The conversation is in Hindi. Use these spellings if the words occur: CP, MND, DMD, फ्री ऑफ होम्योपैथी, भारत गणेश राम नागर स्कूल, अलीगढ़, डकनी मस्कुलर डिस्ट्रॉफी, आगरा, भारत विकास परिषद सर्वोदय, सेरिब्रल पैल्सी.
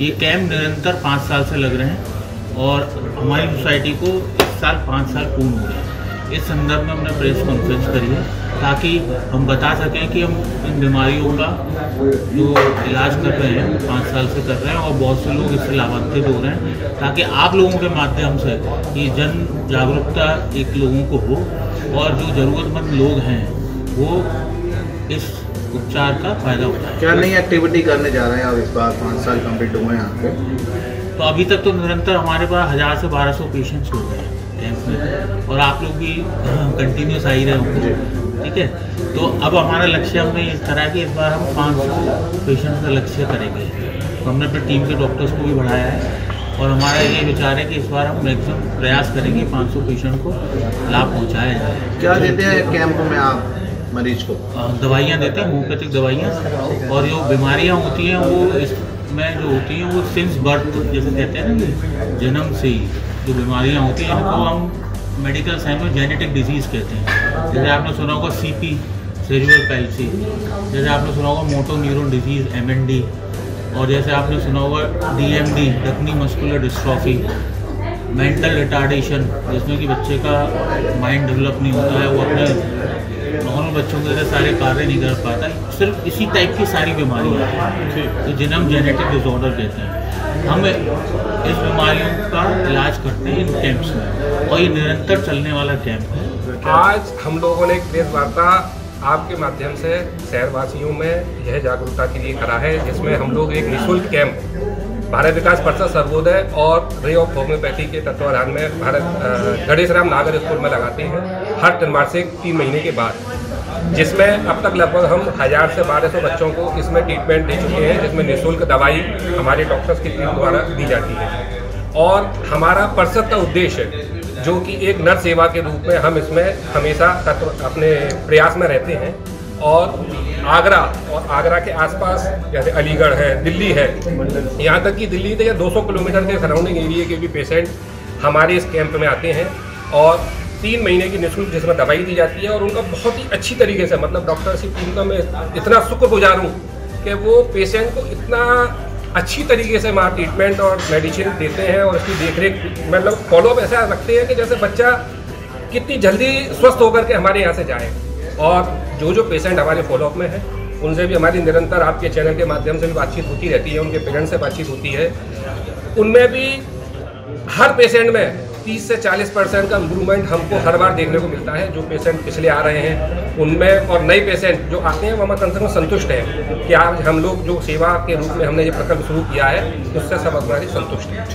ये कैंप निरंतर 5 साल से लग रहे हैं और हमारी सोसाइटी को इस साल 5 साल पूर्ण हो गए हैं। इस संदर्भ में हमने प्रेस कॉन्फ्रेंस करी है ताकि हम बता सकें कि हम इन बीमारियों का जो इलाज कर रहे हैं 5 साल से कर रहे हैं और बहुत से लोग इससे लाभान्वित हो रहे हैं, ताकि आप लोगों के माध्यम से ये जन जागरूकता एक लोगों को हो और जो ज़रूरतमंद लोग हैं वो इस उपचार का फायदा उठाएं। क्या नई एक्टिविटी करने जा रहे हैं आप इस बार? 5 साल कम्प्लीट हुए हैं आपके, तो अभी तक तो निरंतर हमारे पास 1000 से 1200 पेशेंट्स हो गए हैं और आप लोग भी कंटिन्यूस आ ही रहे होंगे, ठीक है। तो अब हमारा लक्ष्य हमने इस तरह कि इस बार हम 500 पेशेंट का लक्ष्य करेंगे। तो हमने अपनी टीम के डॉक्टर्स को भी बढ़ाया है और हमारा ये विचार है कि इस बार हम मैक्सिमम प्रयास करेंगे 500 पेशेंट को लाभ पहुँचाया जाए। क्या देते हैं कैंप में आप मरीज को? दवाइयाँ देते हैं, होम्योपैथिक दवाइयाँ, और जो बीमारियाँ होती हैं वो इसमें जो होती हैं वो सिंस बर्थ जैसे कहते हैं ना, जन्म से ही जो बीमारियाँ होती हैं उनको हम मेडिकल साइंस में जेनेटिक डिजीज़ कहते हैं। जैसे आपने सुना होगा CP सेरिब्रल पैल्सी, जैसे आपने सुना होगा मोटो न्यूरॉन डिजीज़ MND, और जैसे आपने सुना होगा DMD डकनी मस्कुलर डिस्ट्रॉफी, मेंटल रिटार्डेशन जिसमें कि बच्चे का माइंड डेवलप नहीं होता है, वो अपने नॉर्मल बच्चों के सारे कार्य नहीं कर पाता, सिर्फ इसी टाइप की सारी बीमारियाँ हैं तो जिन्हें हम जेनेटिक डिसऑर्डर कहते हैं। हम इस बीमारियों का इलाज करते हैं इन कैंप्स में और ये निरंतर चलने वाला कैंप है। आज हम लोगों ने एक प्रेस वार्ता आपके माध्यम से शहरवासियों में यह जागरूकता के लिए करा है, जिसमें हम लोग एक निःशुल्क कैंप भारत विकास परिषद सर्वोदय और फ्री ऑफ होम्योपैथी के तत्वाधान में भारत गणेश राम नागर स्कूल में लगाते हैं हर त्रैमासिक से 3 महीने के बाद, जिसमें अब तक लगभग हम 1000 से 1200 बच्चों को इसमें ट्रीटमेंट दे चुके हैं, जिसमें निःशुल्क दवाई हमारे डॉक्टर्स की टीम द्वारा दी जाती है। और हमारा परिषद का उद्देश्य जो कि एक नर सेवा के रूप में हम इसमें हमेशा अपने प्रयास में रहते हैं और आगरा के आसपास जैसे अलीगढ़ है, दिल्ली है, यहाँ तक कि दिल्ली से 200 किलोमीटर के सराउंडिंग एरिया के भी पेशेंट हमारे इस कैंप में आते हैं और 3 महीने की निःशुल्क जिसमें दवाई दी जाती है और उनका बहुत ही अच्छी तरीके से, मतलब डॉक्टर्स की टीम का मैं इतना शुक्रगुजार हूँ कि वो पेशेंट को इतना अच्छी तरीके से हमारा ट्रीटमेंट और मेडिसिन देते हैं और उसकी देखरेख, मतलब फॉलोअप ऐसा रखते हैं कि जैसे बच्चा कितनी जल्दी स्वस्थ होकर के हमारे यहाँ से जाए। और जो जो पेशेंट हमारे फॉलोअप में है उनसे भी हमारी निरंतर आपके चैनल के माध्यम से भी बातचीत होती रहती है, उनके पेरेंट्स से बातचीत होती है, उनमें भी हर पेशेंट में 30 से 40% का इम्प्रूवमेंट हमको हर बार देखने को मिलता है। जो पेशेंट पिछले आ रहे हैं उनमें और नए पेशेंट जो आते हैं वो हम कम से कम संतुष्ट हैं कि आज हम लोग जो सेवा के रूप में हमने ये प्रकल्प शुरू किया है उससे सब हमारे संतुष्ट हैं।